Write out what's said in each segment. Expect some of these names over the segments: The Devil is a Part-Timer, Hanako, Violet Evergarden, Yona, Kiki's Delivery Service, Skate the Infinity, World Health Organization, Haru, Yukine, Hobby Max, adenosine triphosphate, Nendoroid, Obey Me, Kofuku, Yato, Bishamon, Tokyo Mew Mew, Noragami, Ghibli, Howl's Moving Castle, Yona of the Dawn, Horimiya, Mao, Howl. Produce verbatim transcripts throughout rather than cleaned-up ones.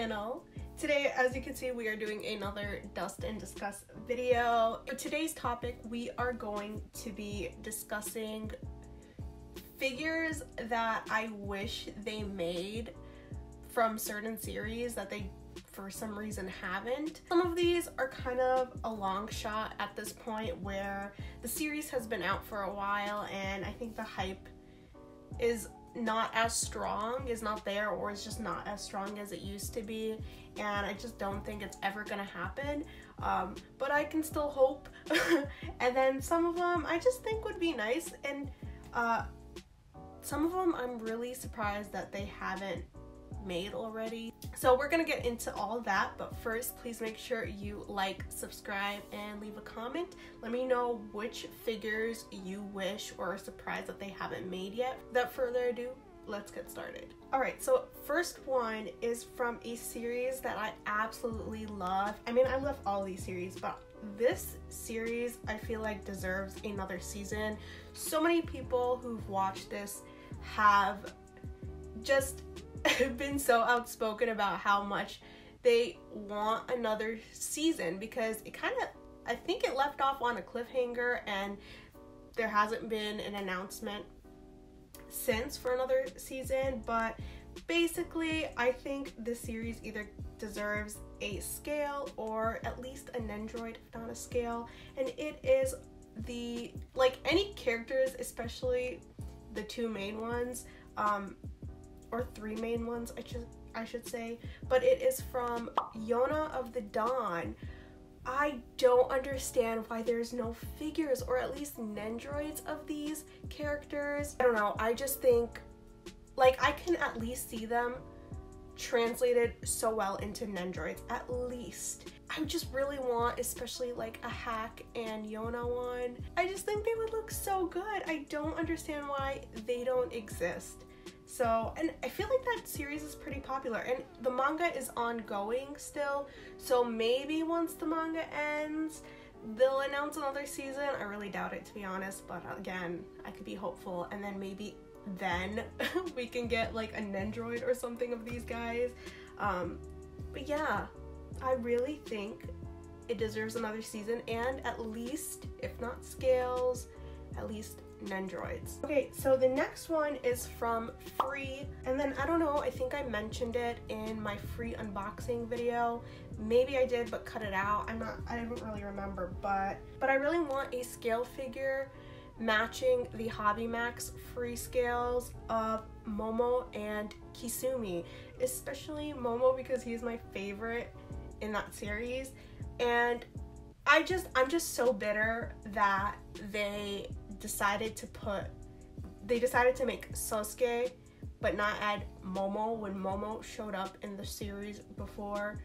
channel. Today, as you can see, we are doing another Dust and Discuss video. For today's topic, we are going to be discussing figures that I wish they made from certain series that they for some reason haven't. Some of these are kind of a long shot at this point where the series has been out for a while and I think the hype is not as strong, is not there, or it's just not as strong as it used to be, and I just don't think it's ever gonna happen, um, but I can still hope. And then some of them I just think would be nice, and uh, some of them I'm really surprised that they haven't made already. So we're gonna get into all that, but first please make sure you like, subscribe, and leave a comment. Let me know which figures you wish or are surprised that they haven't made yet. Without further ado, let's get started. Alright, so first one is from a series that I absolutely love. I mean, I love all these series, but this series I feel like deserves another season. So many people who've watched this have just been so outspoken about how much they want another season, because it kind of, I think it left off on a cliffhanger and there hasn't been an announcement since for another season. But basically I think this series either deserves a scale or at least an Nendoroid, if not a scale, and it is the, like, any characters, especially the two main ones, um or three main ones, I should I should say, but it is from Yona of the Dawn. I don't understand why there's no figures or at least Nendoroids of these characters. I don't know, I just think, like, I can at least see them translated so well into Nendoroids, at least. I just really want, especially like a Hak and Yona one. I just think they would look so good. I don't understand why they don't exist. So, and I feel like that series is pretty popular, and the manga is ongoing still, so maybe once the manga ends, they'll announce another season. I really doubt it, to be honest, but again, I could be hopeful, and then maybe then we can get like a Nendoroid or something of these guys. Um, but yeah, I really think it deserves another season, and at least, if not scales, at least Nendoroids. Okay, so the next one is from Free, and then I don't know, I think I mentioned it in my Free unboxing video, maybe I did but cut it out, I'm not, I don't really remember, but but I really want a scale figure matching the Hobby Max Free scales of Momo and Kisumi, especially Momo because he's my favorite in that series, and I just I'm just so bitter that they decided to put they decided to make Sasuke but not add Momo when Momo showed up in the series before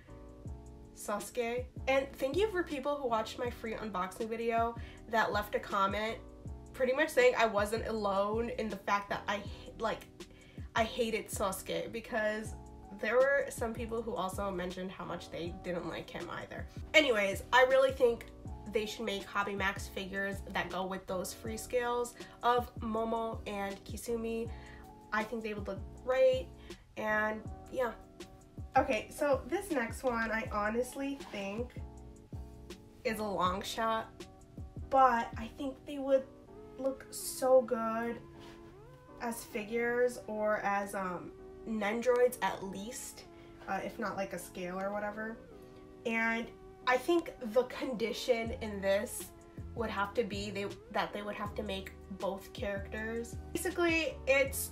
Sasuke. And thank you for people who watched my Free unboxing video that left a comment pretty much saying I wasn't alone in the fact that I like I hated Sasuke, because there were some people who also mentioned how much they didn't like him either. Anyways, I really think they should make Hobby Max figures that go with those Free scales of Momo and Kisumi. I think they would look great, and yeah. Okay, so this next one I honestly think is a long shot, but I think they would look so good as figures or as um, Nendoroids at least, uh, if not like a scale or whatever. And I think the condition in this would have to be they, that they would have to make both characters. Basically, it's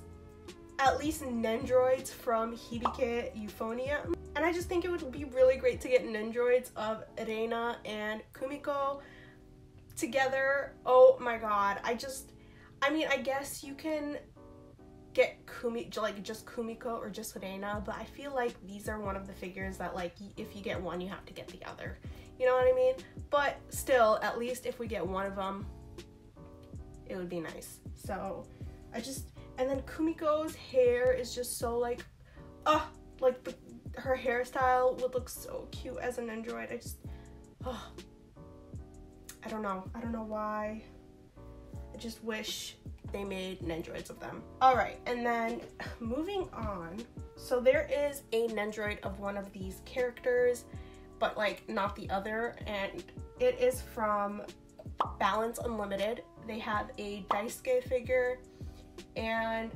at least Nendoroids from Hibike Euphonium. And I just think it would be really great to get Nendoroids of Reina and Kumiko together. Oh my god, I just, I mean, I guess you can get Kumi, like just Kumiko or just Reina, but I feel like these are one of the figures that, like, if you get one you have to get the other, you know what I mean? But still, at least if we get one of them it would be nice. So I just, and then Kumiko's hair is just so like, oh, like the, her hairstyle would look so cute as an Nendoroid. I just, oh, I don't know, I don't know why, I just wish they made Nendoroids of them. All right, and then moving on, So there is a Nendoroid of one of these characters, but like not the other, and it is from Balance Unlimited. They have a Daisuke figure, and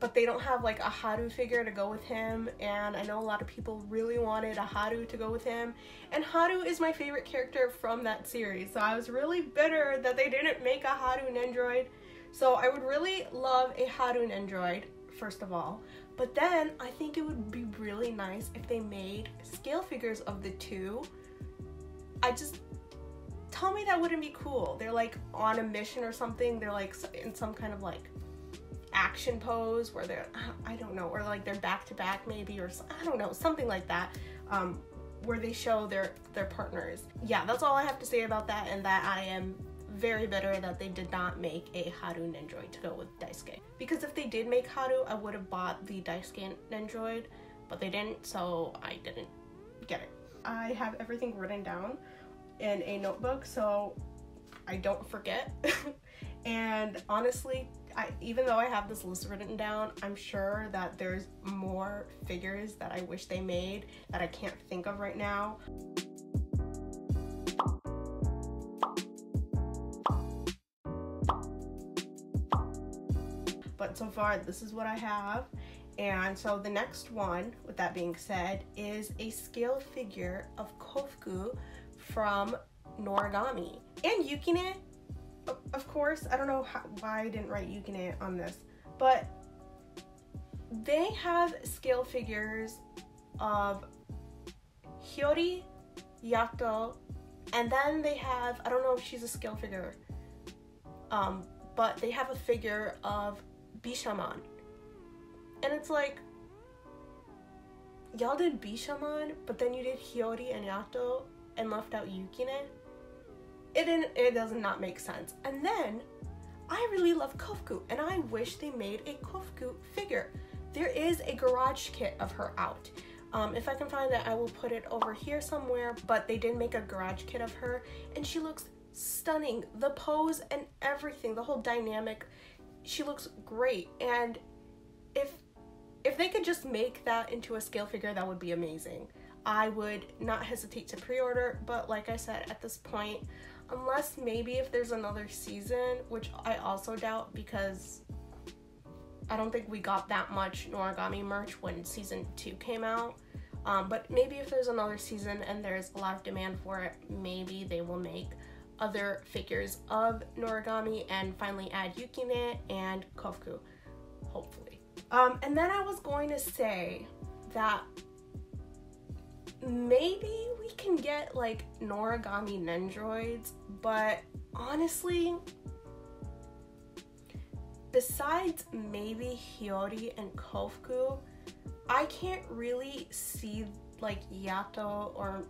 but they don't have like a Haru figure to go with him, and I know a lot of people really wanted a Haru to go with him, and Haru is my favorite character from that series, so I was really bitter that they didn't make a Haru Nendoroid. So I would really love a Haru Nendoroid, first of all, but then I think it would be really nice if they made scale figures of the two. I just, tell me that wouldn't be cool. They're like on a mission or something, they're like in some kind of like action pose where they're, I don't know, or like they're back to back maybe, or I don't know, something like that, um, where they show their, their partners. Yeah, that's all I have to say about that, and that I am very bitter that they did not make a Haru Nendoroid to go with Daisuke. Because if they did make Haru, I would have bought the Daisuke Nendoroid, but they didn't, so I didn't get it. I have everything written down in a notebook so I don't forget. And honestly, I, even though I have this list written down, I'm sure that there's more figures that I wish they made that I can't think of right now. But so far, this is what I have. And so the next one, with that being said, is a scale figure of Kofuku from Noragami. And Yukine, of course. I don't know how, why I didn't write Yukine on this, but they have scale figures of Hiyori, Yato, and then they have, I don't know if she's a scale figure, um, but they have a figure of Bishamon. And it's like, y'all did Bishamon, but then you did Hiyori and Yato and left out Yukine. It, didn't, it does not make sense. And then, I really love Kofuku, and I wish they made a Kofuku figure. There is a garage kit of her out. Um, if I can find that, I will put it over here somewhere, but they did make a garage kit of her, and she looks stunning. The pose and everything, the whole dynamic, she looks great. And if, if they could just make that into a scale figure, that would be amazing. I would not hesitate to pre-order, but like I said, at this point, unless maybe if there's another season, which I also doubt because I don't think we got that much Noragami merch when season two came out. Um, but maybe if there's another season and there's a lot of demand for it, maybe they will make other figures of Noragami and finally add Yukine and Kofuku, hopefully. Um, and then I was going to say that maybe we can get like Noragami Nendoroids, but honestly, besides maybe Hiyori and Kofuku, I can't really see like Yato, or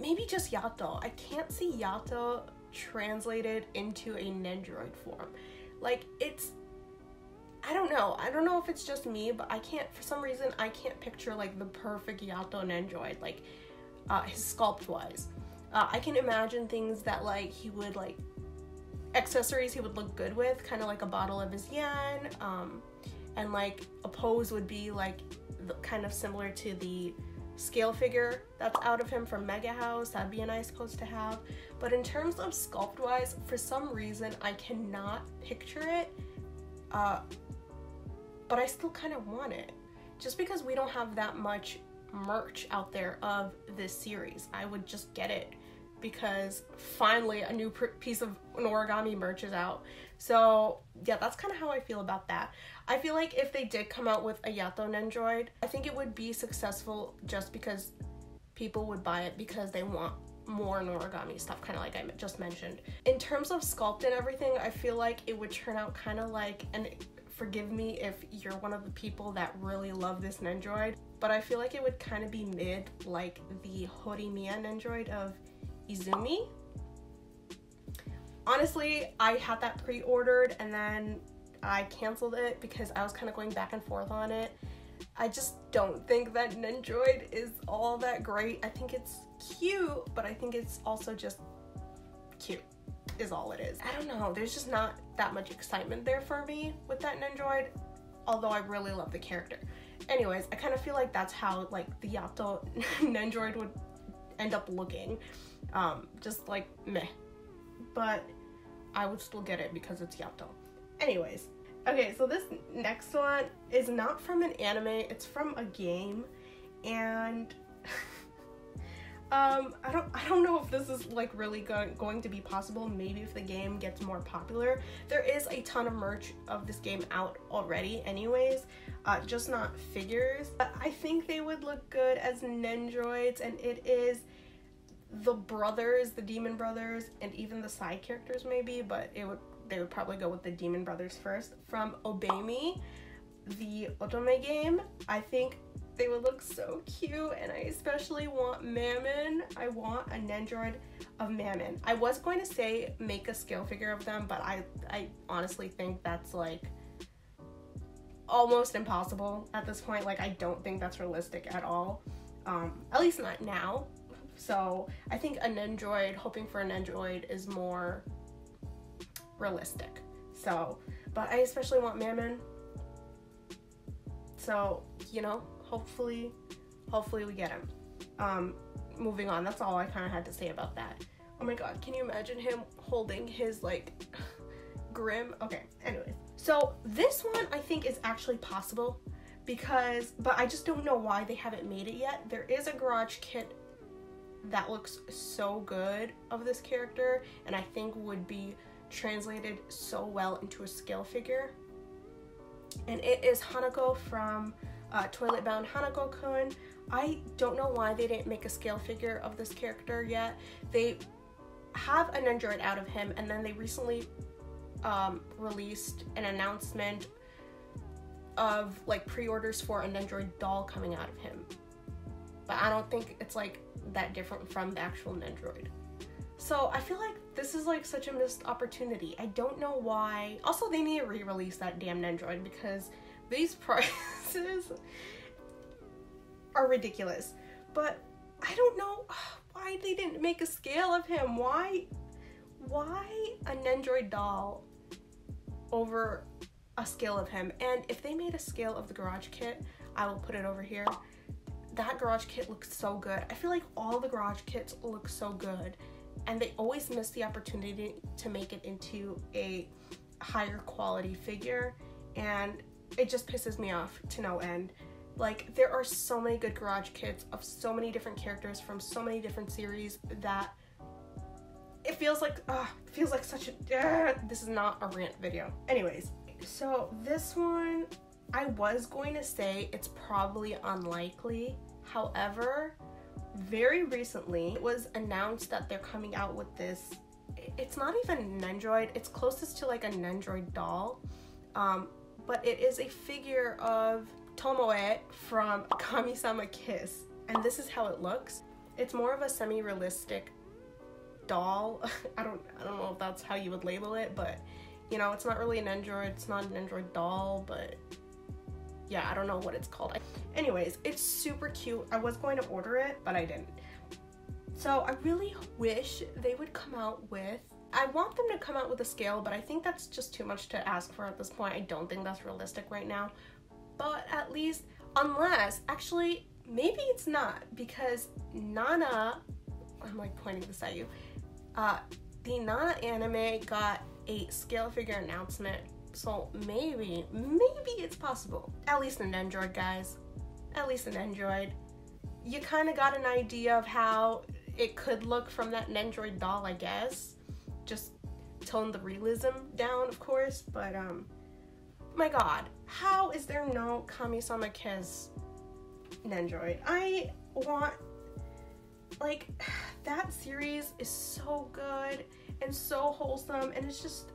maybe just Yato. I can't see Yato translated into a Nendoroid form. Like it's, I don't know. I don't know if it's just me, but I can't, for some reason, I can't picture like the perfect Yato Nendoroid, like uh, his sculpt-wise. Uh, I can imagine things that like he would like, accessories he would look good with, kind of like a bottle of his yen, um, and like a pose would be like the, kind of similar to the scale figure that's out of him from Mega House. That'd be a nice pose to have. But in terms of sculpt-wise, for some reason, I cannot picture it. Uh, But I still kind of want it. Just because we don't have that much merch out there of this series, I would just get it because finally a new piece of Noragami merch is out. So yeah, that's kind of how I feel about that. I feel like if they did come out with a Yato Nendoroid, I think it would be successful just because people would buy it because they want more Noragami stuff, kind of like I just mentioned. In terms of sculpt and everything, I feel like it would turn out kind of like an, forgive me if you're one of the people that really love this Nendoroid, but I feel like it would kind of be mid like the Horimiya Nendoroid of Izumi. Honestly, I had that pre-ordered and then I canceled it because I was kind of going back and forth on it. I just don't think that Nendoroid is all that great. I think it's cute, but I think it's also just cute. Is all it is. I don't know, there's just not that much excitement there for me with that Nendoroid, although I really love the character. Anyways, I kind of feel like that's how like the Yato Nendoroid would end up looking. Um, just like meh. But I would still get it because it's Yato. Anyways. Okay, so this next one is not from an anime, it's from a game, and um, I don't I don't know if this is like really go going to be possible. Maybe if the game gets more popular. There is a ton of merch of this game out already anyways, uh, just not figures. But I think they would look good as Nendoroids, and it is the brothers, the demon brothers, and even the side characters maybe, but it would they would probably go with the Demon Brothers first. From Obey Me, the Otome game, I think they would look so cute, and I especially want Mammon. I want a Nendoroid of Mammon. I was going to say make a scale figure of them, but I, I honestly think that's like almost impossible at this point. Like, I don't think that's realistic at all, um, at least not now. So I think a Nendoroid, hoping for a Nendoroid is more realistic. So, but I especially want Mammon, so you know, hopefully hopefully we get him. Um moving on, that's all I kind of had to say about that. Oh my god, can you imagine him holding his like grim? Okay, anyways, so this one I think is actually possible because, but I just don't know why they haven't made it yet. There is a garage kit that looks so good of this character, and I think would be translated so well into a scale figure, and it is Hanako from uh, Toilet Bound Hanako Kun. I don't know why they didn't make a scale figure of this character yet. They have an Nendoroid out of him, and then they recently um, released an announcement of like pre-orders for a Nendoroid doll coming out of him, but I don't think it's like that different from the actual Nendoroid. So I feel like this is like such a missed opportunity. I don't know why. Also, they need to re-release that damn Nendoroid because these prices are ridiculous. But I don't know why they didn't make a scale of him. Why, why a Nendoroid doll over a scale of him? And if they made a scale of the garage kit, I will put it over here. That garage kit looks so good. I feel like all the garage kits look so good, and they always miss the opportunity to make it into a higher quality figure, and it just pisses me off to no end. Like, there are so many good garage kits of so many different characters from so many different series that it feels like uh it feels like such a uh, this is not a rant video. Anyways, so this one I was going to say it's probably unlikely, however very recently it was announced that they're coming out with this, it's not even Nendoroid, it's closest to like a Nendoroid doll, um but it is a figure of Tomoe from Kamisama Kiss, and this is how it looks. It's more of a semi-realistic doll. I don't I don't know if that's how you would label it, but you know, it's not really an Nendoroid, it's not an Nendoroid doll, but yeah, I don't know what it's called. Anyways, it's super cute. I was going to order it, but I didn't. So I really wish they would come out with, I want them to come out with a scale, but I think that's just too much to ask for at this point. I don't think that's realistic right now, but at least, unless, actually, maybe it's not, because Nana, I'm like pointing this at you, uh, the Nana anime got a scale figure announcement. So maybe, maybe it's possible. At least an Nendoroid, guys. At least an Nendoroid. You kind of got an idea of how it could look from that Nendoroid doll, I guess. Just tone the realism down, of course. But, um, my god. How is there no Kamisama Kiss Nendoroid? I want, like, that series is so good and so wholesome, and it's just,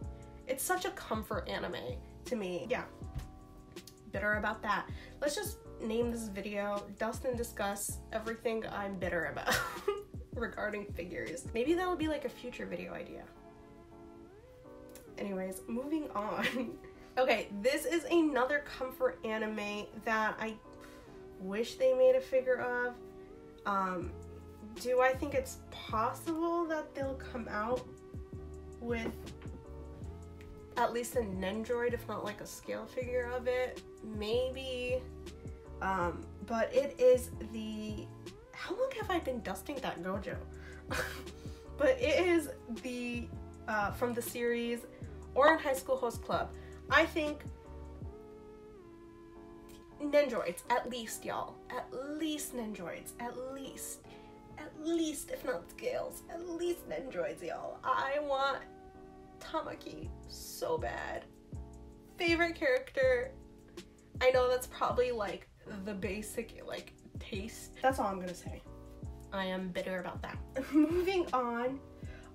it's such a comfort anime to me. Yeah, bitter about that. Let's just name this video Dust and Discuss Everything I'm Bitter About regarding figures. Maybe that'll be like a future video idea. Anyways, moving on. Okay, this is another comfort anime that I wish they made a figure of. Um, do I think it's possible that they'll come out with at least a Nendoroid, if not like a scale figure of it? Maybe. Um, but it is the... How long have I been dusting that Gojo? But it is the, uh, from the series Oran High School Host Club. I think Nendroids, at least, y'all. At least Nendroids, at least. At least, if not Scales, at least Nendroids, y'all. I want Tamaki so bad. Favorite character. I know that's probably like the basic like taste. That's all I'm gonna say. I am bitter about that. Moving on.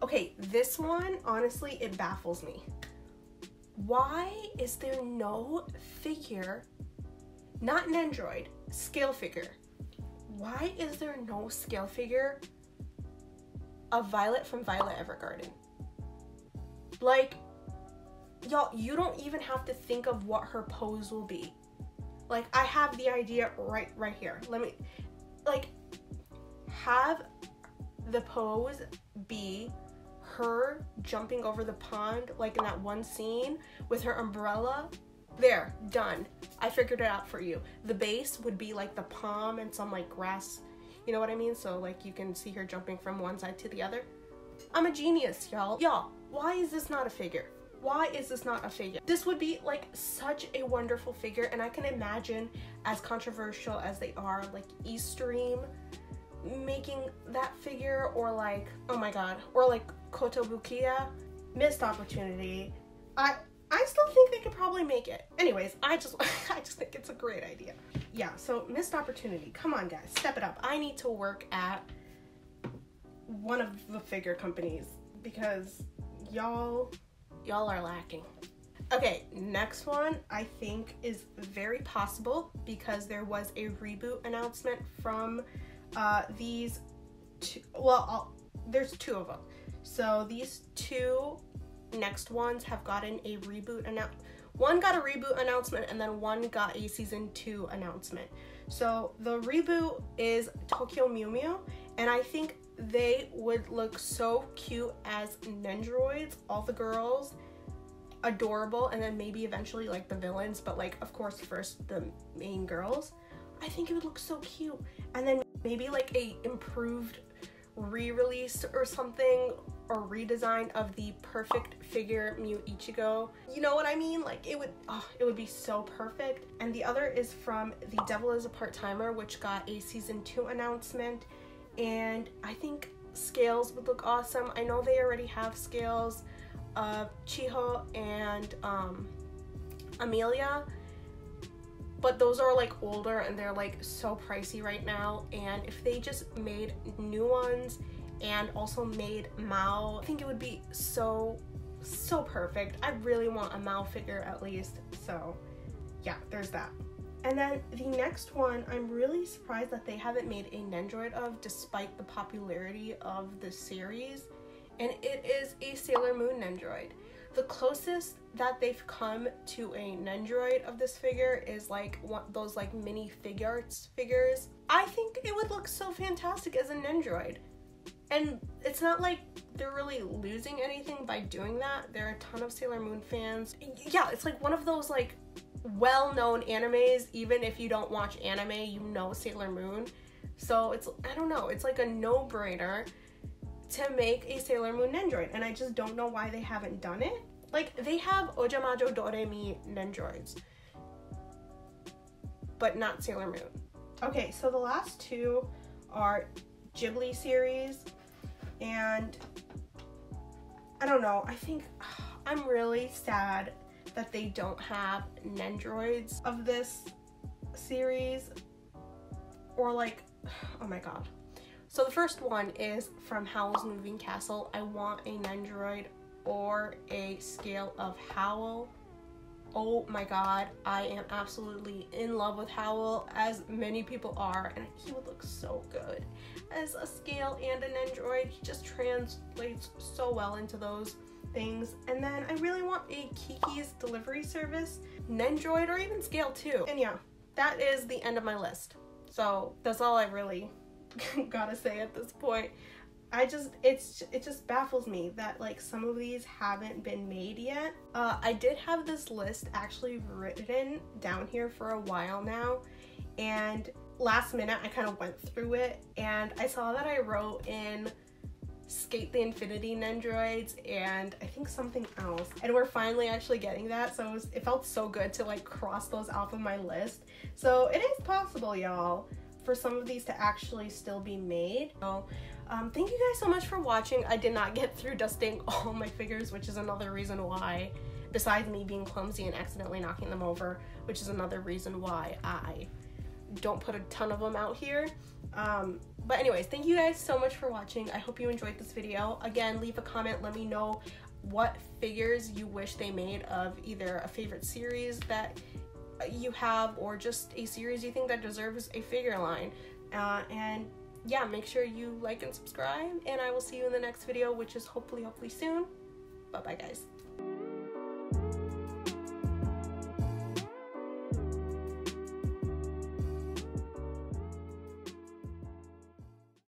Okay, this one, honestly, it baffles me. Why is there no figure, not an Nendroid, scale figure? Why is there no scale figure of Violet from Violet Evergarden? Like, y'all, you don't even have to think of what her pose will be. Like, I have the idea right right here. Let me, like, have the pose be her jumping over the pond, like in that one scene with her umbrella. There, done. I figured it out for you. The base would be like the palm and some like grass, you know what I mean? So like you can see her jumping from one side to the other. I'm a genius, y'all. Y'all, why is this not a figure? Why is this not a figure? This would be like such a wonderful figure, and I can imagine, as controversial as they are, like Eastream making that figure, or like, oh my god, or like Kotobukiya. Missed opportunity. I I still think they could probably make it. Anyways, I just I just think it's a great idea. Yeah, so missed opportunity. Come on guys, step it up. I need to work at one of the figure companies because y'all Y'all are lacking. Okay, next one I think is very possible because there was a reboot announcement from uh, these two, well, I'll, there's two of them. So these two next ones have gotten a reboot announcement. One got a reboot announcement and then one got a season two announcement. So the reboot is Tokyo Mew Mew, and I think they would look so cute as Nendroids, all the girls, adorable, and then maybe eventually like the villains, but like of course first the main girls. I think it would look so cute, and then maybe like a improved re-release or something, or redesign of the perfect figure Mew Ichigo. You know what I mean? Like it would, oh, it would be so perfect. And the other is from The Devil Is a Part-Timer, which got a season two announcement. And I think Scales would look awesome. I know they already have Scales of uh, Chiho and um, Amelia, but those are like older and they're like so pricey right now. And if they just made new ones and also made Mao, I think it would be so, so perfect. I really want a Mao figure at least. So yeah, there's that. And then the next one, I'm really surprised that they haven't made a Nendroid of, despite the popularity of the series, and it is a Sailor Moon Nendroid. The closest that they've come to a Nendroid of this figure is like one, those like mini fig arts figures. I think it would look so fantastic as a Nendroid, and it's not like they're really losing anything by doing that. There are a ton of Sailor Moon fans. Yeah, it's like one of those like well-known animes. Even if you don't watch anime, you know Sailor Moon, so it's, I don't know, it's like a no-brainer to make a Sailor Moon Nendroid, and I just don't know why they haven't done it. Like, they have Ojamajo Doremi Nendroids, but not Sailor Moon. Okay, so the last two are Ghibli series, and I don't know, I think I'm really sad that they don't have Nendroids of this series, or like, oh my god. So the first one is from Howl's Moving Castle. I want a Nendroid or a scale of Howl. Oh my god, I am absolutely in love with Howl, as many people are, and he would look so good as a scale and a Nendroid. He just translates so well into those things. And then I really want a Kiki's Delivery Service Nendroid, or even Scale too. And yeah, that is the end of my list. So that's all I really gotta say at this point. I just, it's, it just baffles me that like some of these haven't been made yet. Uh, I did have this list actually written down here for a while now, and last minute I kind of went through it and I saw that I wrote in Skate the Infinity Nendroids and I think something else, and we're finally actually getting that, so it, was, it felt so good to like cross those off of my list. So it is possible, y'all, for some of these to actually still be made. So um, thank you guys so much for watching. I did not get through dusting all my figures, which is another reason why, besides me being clumsy and accidentally knocking them over, which is another reason why I don't put a ton of them out here. Um, but anyways, thank you guys so much for watching. I hope you enjoyed this video. Again, leave a comment, let me know what figures you wish they made of either a favorite series that you have or just a series you think that deserves a figure line. Uh, and yeah, make sure you like and subscribe, and I will see you in the next video, which is hopefully, hopefully soon. Bye bye, guys.